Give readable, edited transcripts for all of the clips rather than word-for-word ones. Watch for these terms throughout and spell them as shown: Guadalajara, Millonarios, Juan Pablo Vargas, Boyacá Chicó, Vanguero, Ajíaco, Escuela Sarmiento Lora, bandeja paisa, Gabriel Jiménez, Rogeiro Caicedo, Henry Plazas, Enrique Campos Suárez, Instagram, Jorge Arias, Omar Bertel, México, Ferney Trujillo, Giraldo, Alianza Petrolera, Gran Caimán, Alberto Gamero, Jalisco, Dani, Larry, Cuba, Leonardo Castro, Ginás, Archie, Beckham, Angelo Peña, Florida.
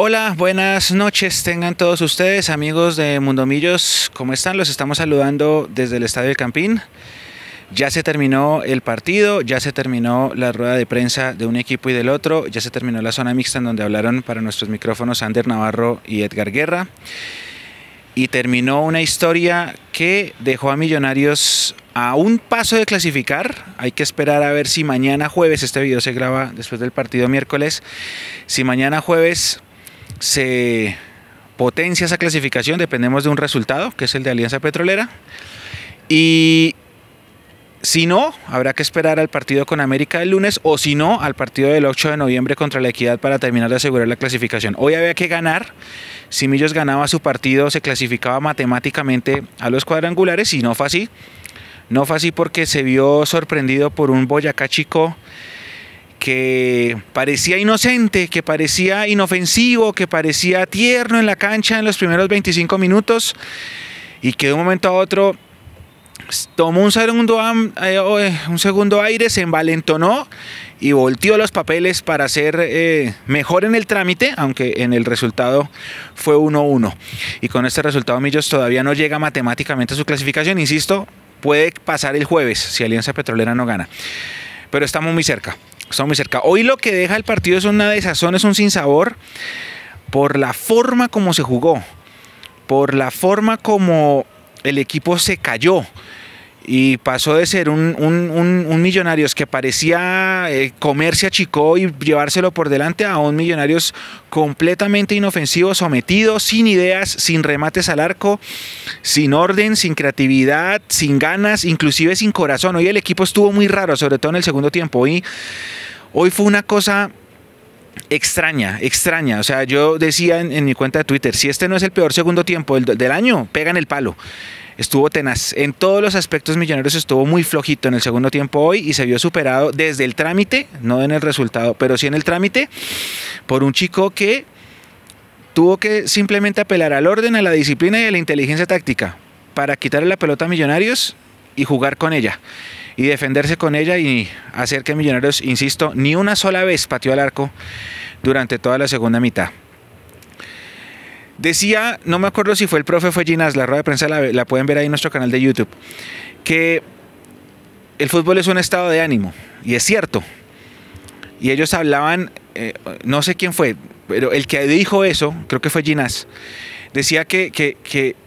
Hola, buenas noches tengan todos ustedes, amigos de Mundo Millos. ¿Cómo están? Los estamos saludando desde el Estadio de Campín. Ya se terminó el partido, ya se terminó la rueda de prensa de un equipo y del otro, ya se terminó la zona mixta en donde hablaron para nuestros micrófonos Sander Navarro y Edgar Guerra. Y terminó una historia que dejó a Millonarios a un paso de clasificar. Hay que esperar a ver si mañana jueves, este video se graba después del partido miércoles, si mañana jueves se potencia esa clasificación, dependemos de un resultado, que es el de Alianza Petrolera. Y si no, habrá que esperar al partido con América el lunes, o si no, al partido del 8 de noviembre contra La Equidad para terminar de asegurar la clasificación. Hoy había que ganar. Si Millos ganaba su partido, se clasificaba matemáticamente a los cuadrangulares, y no fue así. No fue así porque se vio sorprendido por un Boyacá Chicó que parecía inocente, que parecía inofensivo, que parecía tierno en la cancha en los primeros 25 minutos y que de un momento a otro tomó un segundo aire, se envalentonó y volteó los papeles para ser mejor en el trámite, aunque en el resultado fue 1-1. Y con este resultado Millos todavía no llega matemáticamente a su clasificación, insisto, puede pasar el jueves si Alianza Petrolera no gana. Pero estamos muy cerca. Estamos muy cerca. Hoy lo que deja el partido es una desazón, es un sinsabor por la forma como se jugó, por la forma como el equipo se cayó y pasó de ser un Millonarios que parecía comerse a Chicó y llevárselo por delante a un Millonarios completamente inofensivo, sometido, sin ideas, sin remates al arco, sin orden, sin creatividad, sin ganas, inclusive sin corazón. Hoy el equipo estuvo muy raro, sobre todo en el segundo tiempo. Hoy fue una cosa extraña. O sea, yo decía en mi cuenta de Twitter, si este no es el peor segundo tiempo del año, pegan el palo. Estuvo tenaz. En todos los aspectos Millonarios estuvo muy flojito en el segundo tiempo hoy y se vio superado desde el trámite, no en el resultado, pero sí en el trámite, por un Chicó que tuvo que simplemente apelar al orden, a la disciplina y a la inteligencia táctica para quitarle la pelota a Millonarios y jugar con ella, y defenderse con ella y hacer que Millonarios, insisto, ni una sola vez pateó al arco durante toda la segunda mitad. Decía, no me acuerdo si fue el profe, fue Ginás, la rueda de prensa la pueden ver ahí en nuestro canal de YouTube, que el fútbol es un estado de ánimo, y es cierto. Y ellos hablaban, no sé quién fue, pero el que dijo eso, creo que fue Ginás, decía que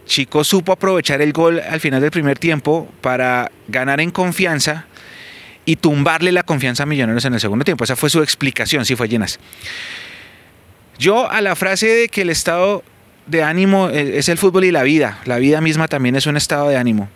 Chicó supo aprovechar el gol al final del primer tiempo para ganar en confianza y tumbarle la confianza a Millonarios en el segundo tiempo. Esa fue su explicación, sí fue Ginás. Yo a la frase de que el estado de ánimo es el fútbol y la vida misma también es un estado de ánimo,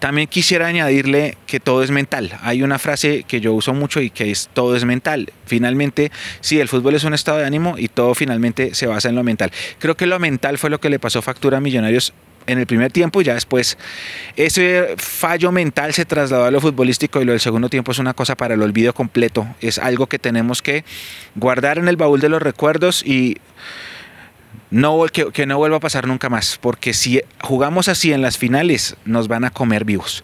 también quisiera añadirle que todo es mental. Hay una frase que yo uso mucho y que es todo es mental. Finalmente, sí, el fútbol es un estado de ánimo y todo finalmente se basa en lo mental. Creo que lo mental fue lo que le pasó factura a Millonarios en el primer tiempo, y ya después ese fallo mental se trasladó a lo futbolístico, y lo del segundo tiempo es una cosa para el olvido completo. Es algo que tenemos que guardar en el baúl de los recuerdos y no, que no vuelva a pasar nunca más, porque si jugamos así en las finales nos van a comer vivos.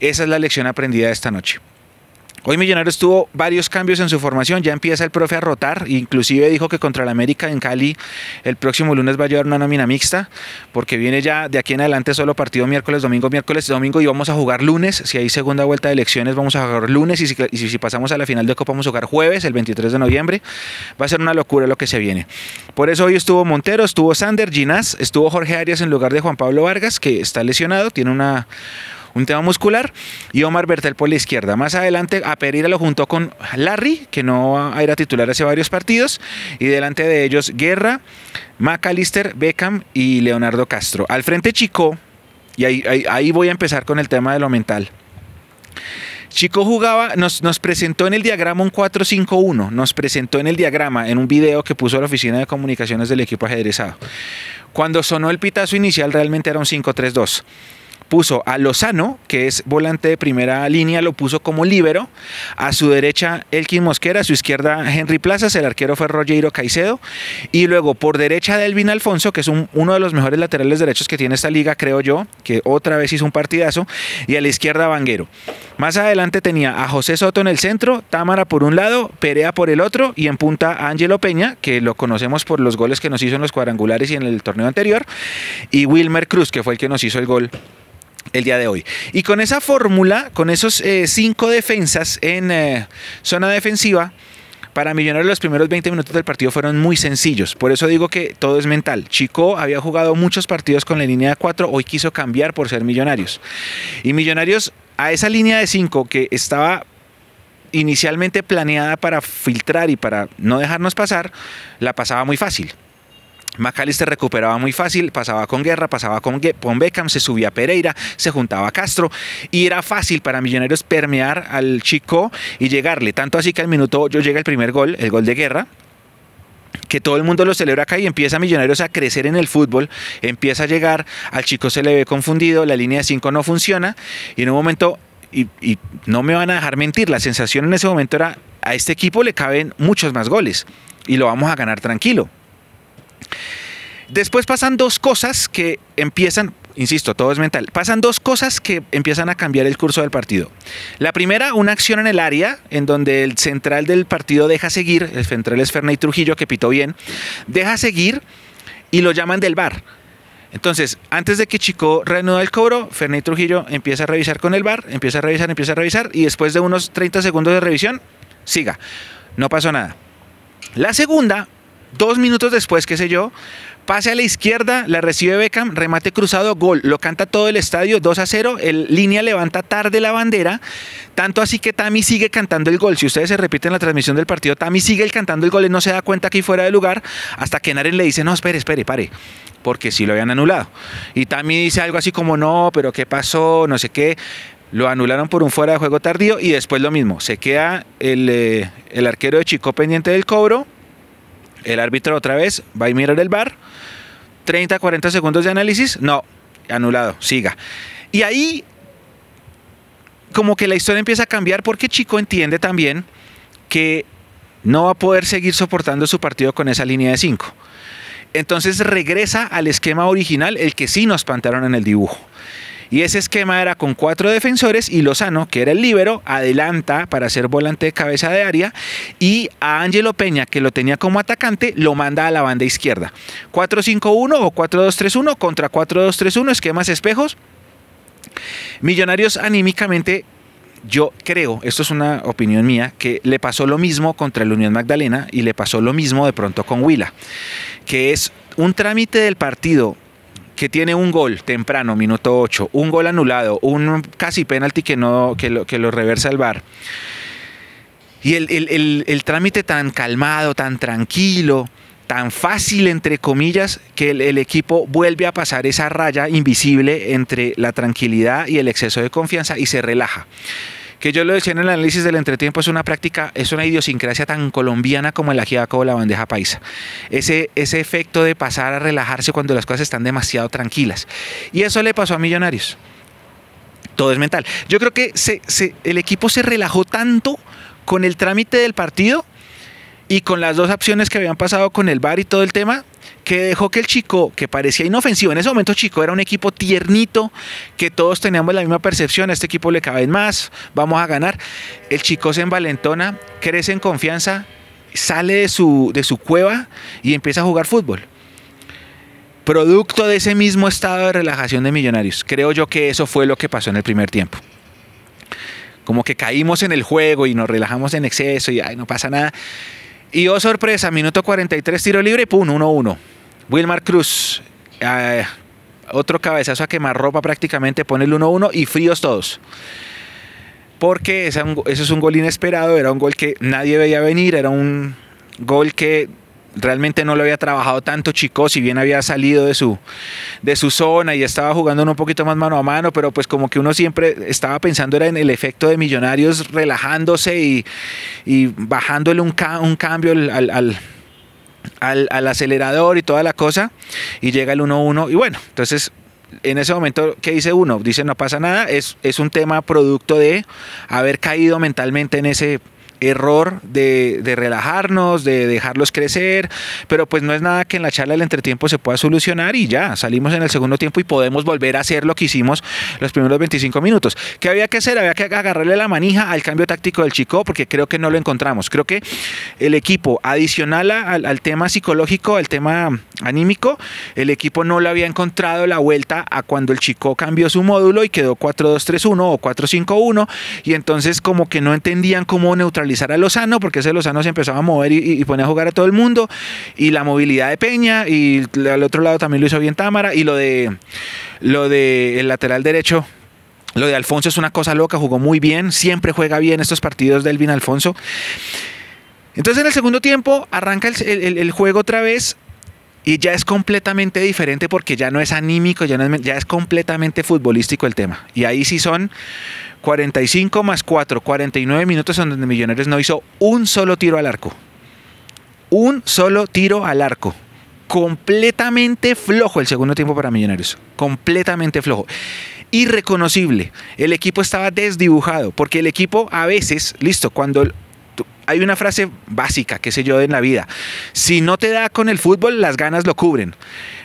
Esa es la lección aprendida de esta noche. Hoy Millonarios tuvo varios cambios en su formación, ya empieza el profe a rotar, inclusive dijo que contra el América en Cali el próximo lunes va a llevar una nómina mixta, porque viene ya de aquí en adelante solo partido miércoles, domingo, y vamos a jugar lunes. Si hay segunda vuelta de elecciones vamos a jugar lunes, y si pasamos a la final de Copa vamos a jugar jueves, el 23 de noviembre, va a ser una locura lo que se viene. Por eso hoy estuvo Montero, estuvo Sander, Ginás, estuvo Jorge Arias en lugar de Juan Pablo Vargas, que está lesionado, tiene un tema muscular, y Omar Bertel por la izquierda. Más adelante a Pereira lo juntó con Larry, que no va a ir a titular hace varios partidos, y delante de ellos Guerra, Macalister, Beckham y Leonardo Castro. Al frente Chicó, y ahí voy a empezar con el tema de lo mental. Chicó jugaba, nos presentó en el diagrama un 4-5-1, nos presentó en el diagrama, en un video que puso la oficina de comunicaciones del equipo ajedrezado. Cuando sonó el pitazo inicial realmente era un 5-3-2. puso a Lozano, que es volante de primera línea, lo puso como líbero, a su derecha Elkin Mosquera, a su izquierda Henry Plazas, el arquero fue Rogeiro Caicedo, y luego por derecha Delvin Alfonso, que es uno de los mejores laterales derechos que tiene esta liga, creo yo, que otra vez hizo un partidazo, y a la izquierda Vanguero. Más adelante tenía a José Soto en el centro, Támara por un lado, Perea por el otro, y en punta a Angelo Peña, que lo conocemos por los goles que nos hizo en los cuadrangulares y en el torneo anterior, y Wilmer Cruz, que fue el que nos hizo el gol el día de hoy. Y con esa fórmula, con esos 5 defensas en zona defensiva, para Millonarios los primeros 20 minutos del partido fueron muy sencillos. Por eso digo que todo es mental. Chicó había jugado muchos partidos con la línea de 4, hoy quiso cambiar por ser Millonarios. Y Millonarios a esa línea de 5 que estaba inicialmente planeada para filtrar y para no dejarnos pasar, la pasaba muy fácil. Macalister recuperaba muy fácil, pasaba con Guerra, pasaba con Beckham, se subía a Pereira, se juntaba a Castro, y era fácil para Millonarios permear al Chicó y llegarle, tanto así que al minuto 8 llega el primer gol, el gol de Guerra, que todo el mundo lo celebra acá, y empieza Millonarios a crecer en el fútbol, empieza a llegar, al Chicó se le ve confundido, la línea de 5 no funciona, y en un momento, y no me van a dejar mentir, la sensación en ese momento era, a este equipo le caben muchos más goles, y lo vamos a ganar tranquilo. Después pasan dos cosas que empiezan, insisto, todo es mental, pasan dos cosas que empiezan a cambiar el curso del partido. La primera, una acción en el área, en donde el central del partido deja seguir, el central es Ferney Trujillo, que pitó bien, deja seguir y lo llaman del VAR. Entonces, antes de que Chicó reanuda el cobro, Ferney Trujillo empieza a revisar con el VAR, empieza a revisar, y después de unos 30 segundos de revisión, siga, no pasó nada. La segunda, 2 minutos después, qué sé yo, pase a la izquierda, la recibe Beckham, remate cruzado, gol, lo canta todo el estadio, 2-0, el línea levanta tarde la bandera, tanto así que Tami sigue cantando el gol. Si ustedes se repiten la transmisión del partido, Tami sigue cantando el gol y no se da cuenta que fuera de lugar, hasta que Naren le dice, no, espere, pare, porque sí lo habían anulado, y Tami dice algo así como, no, pero qué pasó, no sé qué. Lo anularon por un fuera de juego tardío, y después lo mismo, se queda el arquero de Chicó pendiente del cobro. El árbitro otra vez va a mirar el VAR, 30-40 segundos de análisis, no, anulado, siga. Y ahí como que la historia empieza a cambiar, porque Chicó entiende también que no va a poder seguir soportando su partido con esa línea de 5. Entonces regresa al esquema original, el que sí nos plantaron en el dibujo. Y ese esquema era con 4 defensores y Lozano, que era el líbero, adelanta para ser volante de cabeza de área, y a Angelo Peña, que lo tenía como atacante, lo manda a la banda izquierda. 4-5-1 o 4-2-3-1 contra 4-2-3-1, esquemas espejos. Millonarios anímicamente, yo creo, esto es una opinión mía, que le pasó lo mismo contra la Unión Magdalena y le pasó lo mismo de pronto con Huila, que es un trámite del partido que tiene un gol temprano, minuto 8, un gol anulado, un casi penalti que lo reversa el VAR. Y el trámite tan calmado, tan tranquilo, tan fácil, entre comillas, que el equipo vuelve a pasar esa raya invisible entre la tranquilidad y el exceso de confianza y se relaja. Que yo lo decía en el análisis del entretiempo, es una práctica, es una idiosincrasia tan colombiana como el ajíaco o la bandeja paisa. Ese efecto de pasar a relajarse cuando las cosas están demasiado tranquilas. Y eso le pasó a Millonarios. Todo es mental. Yo creo que el equipo se relajó tanto con el trámite del partido y con las dos acciones que habían pasado con el VAR y todo el tema, que dejó que el Chicó, que parecía inofensivo, en ese momento Chicó era un equipo tiernito, que todos teníamos la misma percepción, a este equipo le caben más, vamos a ganar. El Chicó se envalentona, crece en confianza, sale de su cueva y empieza a jugar fútbol. Producto de ese mismo estado de relajación de Millonarios, creo yo que eso fue lo que pasó en el primer tiempo. Como que caímos en el juego y nos relajamos en exceso y ay, no pasa nada. Y oh sorpresa, minuto 43, tiro libre, pum, 1-1. Wilmer Cruz, otro cabezazo a quemarropa prácticamente, pone el 1-1 y fríos todos. Porque eso es un gol inesperado, era un gol que nadie veía venir, era un gol que realmente no lo había trabajado tanto Chicó, si bien había salido de su zona y estaba jugando un poquito más mano a mano, pero pues como que uno siempre estaba pensando era en el efecto de Millonarios relajándose y bajándole un cambio al acelerador y toda la cosa, y llega el 1-1 y bueno, entonces en ese momento, ¿qué dice uno? Dice, no pasa nada, es un tema producto de haber caído mentalmente en ese error de relajarnos, de dejarlos crecer, pero pues no es nada que en la charla del entretiempo se pueda solucionar y ya, salimos en el segundo tiempo y podemos volver a hacer lo que hicimos los primeros 25 minutos. ¿Qué había que hacer? Había que agarrarle la manija al cambio táctico del Chicó, porque creo que no lo encontramos. Creo que el equipo, adicional al tema psicológico, al tema anímico, el equipo no le había encontrado la vuelta a cuando el Chicó cambió su módulo y quedó 4-2-3-1 o 4-5-1, y entonces como que no entendían cómo neutralizar a Lozano, porque ese Lozano se empezaba a mover y ponía a jugar a todo el mundo, y la movilidad de Peña, y al otro lado también lo hizo bien Támara, y lo de el lateral derecho, lo de Alfonso, es una cosa loca, jugó muy bien, siempre juega bien estos partidos Delvin Alfonso. Entonces en el segundo tiempo arranca el juego otra vez y ya es completamente diferente, porque ya no es anímico, ya es completamente futbolístico el tema, y ahí sí son 45 más 4, 49 minutos en donde Millonarios no hizo un solo tiro al arco. Un solo tiro al arco. Completamente flojo el segundo tiempo para Millonarios. Completamente flojo. Irreconocible. El equipo estaba desdibujado. Porque el equipo a veces, listo, cuando... Hay una frase básica, qué sé yo, en la vida. Si no te da con el fútbol, las ganas lo cubren.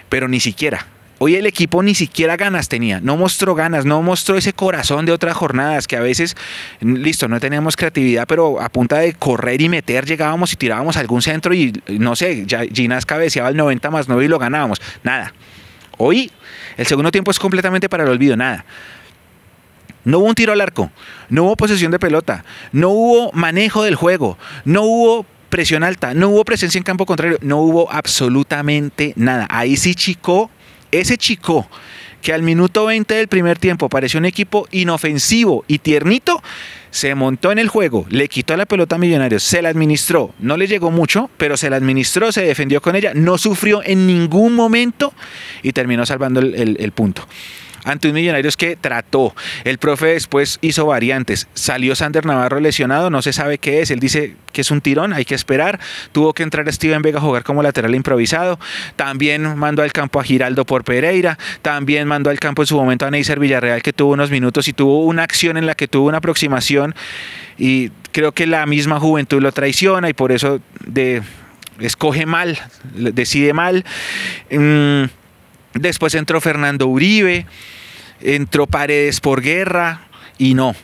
Pero ni siquiera. Hoy el equipo ni siquiera ganas tenía, no mostró ganas, no mostró ese corazón de otras jornadas que a veces, listo, no teníamos creatividad, pero a punta de correr y meter llegábamos y tirábamos a algún centro y no sé, ya Ginás cabeceaba al 90 más 9 y lo ganábamos, nada. Hoy el segundo tiempo es completamente para el olvido, nada. No hubo un tiro al arco, no hubo posesión de pelota, no hubo manejo del juego, no hubo presión alta, no hubo presencia en campo contrario, no hubo absolutamente nada. Ahí sí Chicó. Ese Chicó que al minuto 20 del primer tiempo pareció un equipo inofensivo y tiernito, se montó en el juego, le quitó la pelota a Millonarios, se la administró, no le llegó mucho, pero se la administró, se defendió con ella, no sufrió en ningún momento y terminó salvando el punto. Ante un Millonarios que trató, el profe después hizo variantes, salió Sander Navarro lesionado, no se sabe qué es, él dice que es un tirón, hay que esperar, tuvo que entrar Steven Vega a jugar como lateral improvisado, también mandó al campo a Giraldo por Pereira, también mandó al campo en su momento a Neiser Villarreal, que tuvo unos minutos y tuvo una acción en la que tuvo una aproximación, y creo que la misma juventud lo traiciona y por eso escoge mal, decide mal. Después entró Fernando Uribe, entró Paredes por Guerra y no.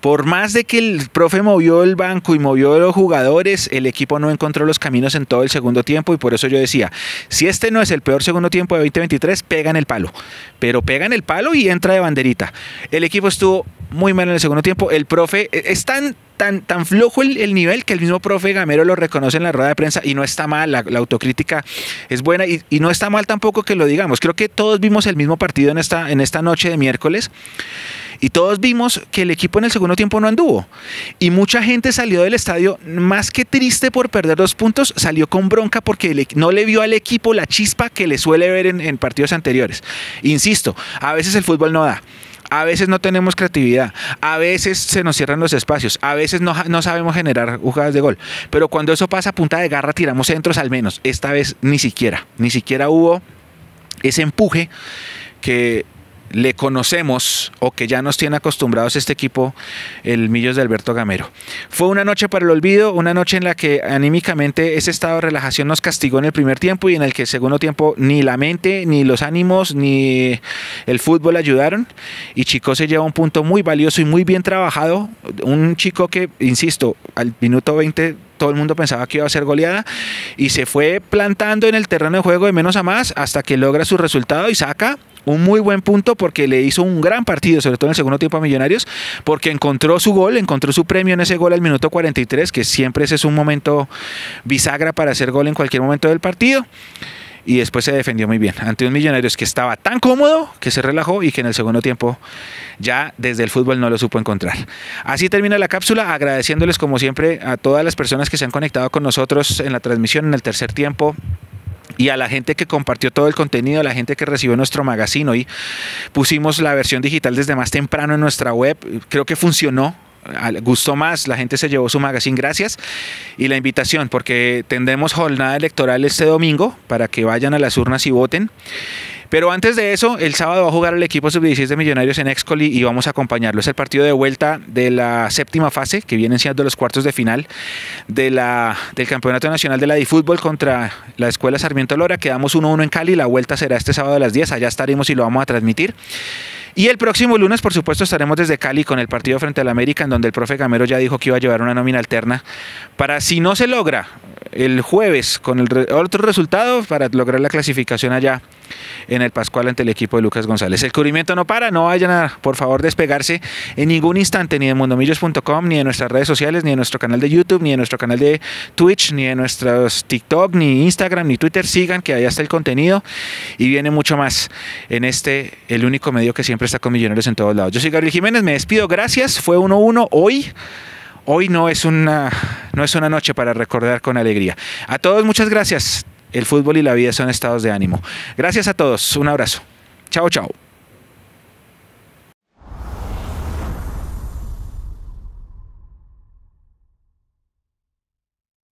Por más de que el profe movió el banco y movió los jugadores, el equipo no encontró los caminos en todo el segundo tiempo y por eso yo decía, si este no es el peor segundo tiempo de 2023, pega en el palo. Pero pega en el palo y entra de banderita. El equipo estuvo muy mal en el segundo tiempo. El profe es tan flojo el nivel que el mismo profe Gamero lo reconoce en la rueda de prensa y no está mal, la autocrítica es buena y no está mal tampoco que lo digamos. Creo que todos vimos el mismo partido en esta noche de miércoles y todos vimos que el equipo en el segundo tiempo no anduvo y mucha gente salió del estadio más que triste por perder 2 puntos, salió con bronca porque no le vio al equipo la chispa que le suele ver en partidos anteriores. Insisto, a veces el fútbol no da. A veces no tenemos creatividad, a veces se nos cierran los espacios, a veces no sabemos generar jugadas de gol, pero cuando eso pasa a punta de garra tiramos centros al menos. Esta vez ni siquiera hubo ese empuje que le conocemos o que ya nos tiene acostumbrados este equipo, el Millos de Alberto Gamero. Fue una noche para el olvido, una noche en la que anímicamente ese estado de relajación nos castigó en el primer tiempo y en el que el segundo tiempo ni la mente, ni los ánimos, ni el fútbol ayudaron y Chicó se lleva un punto muy valioso y muy bien trabajado, un Chicó que, insisto, al minuto 20 todo el mundo pensaba que iba a ser goleada y se fue plantando en el terreno de juego de menos a más hasta que logra su resultado y saca un muy buen punto porque le hizo un gran partido, sobre todo en el segundo tiempo a Millonarios, porque encontró su gol, encontró su premio en ese gol al minuto 43, que siempre ese es un momento bisagra para hacer gol en cualquier momento del partido, y después se defendió muy bien ante un Millonarios que estaba tan cómodo que se relajó y que en el segundo tiempo ya desde el fútbol no lo supo encontrar. Así termina la cápsula, agradeciéndoles como siempre a todas las personas que se han conectado con nosotros en la transmisión en el tercer tiempo, y a la gente que compartió todo el contenido, a la gente que recibió nuestro magazine. Hoy pusimos la versión digital desde más temprano en nuestra web, creo que funcionó, gustó más, la gente se llevó su magazine, gracias, y la invitación, porque tendremos jornada electoral este domingo para que vayan a las urnas y voten. Pero antes de eso, el sábado va a jugar el equipo sub-16 de Millonarios en Excoli y vamos a acompañarlo. Es el partido de vuelta de la séptima fase, que vienen siendo los cuartos de final del Campeonato Nacional de la Difútbol contra la Escuela Sarmiento Lora. Quedamos 1-1 en Cali, la vuelta será este sábado a las 10, allá estaremos y lo vamos a transmitir. Y el próximo lunes, por supuesto, estaremos desde Cali con el partido frente al América, en donde el profe Gamero ya dijo que iba a llevar una nómina alterna para, si no se logra el jueves con otro resultado, para lograr la clasificación allá en el Pascual ante el equipo de Lucas González. El cubrimiento no para, no vayan a, por favor, despegarse en ningún instante, ni de mundomillos.com, ni de nuestras redes sociales, ni de nuestro canal de YouTube, ni de nuestro canal de Twitch, ni de nuestros TikTok, ni Instagram, ni Twitter. Sigan, que ahí está el contenido y viene mucho más en este, el único medio que siempre está con Millonarios en todos lados. Yo soy Gabriel Jiménez, me despido, gracias, fue 1-1 hoy no es una noche para recordar con alegría. A todos muchas gracias, el fútbol y la vida son estados de ánimo. Gracias a todos, un abrazo, chao chao.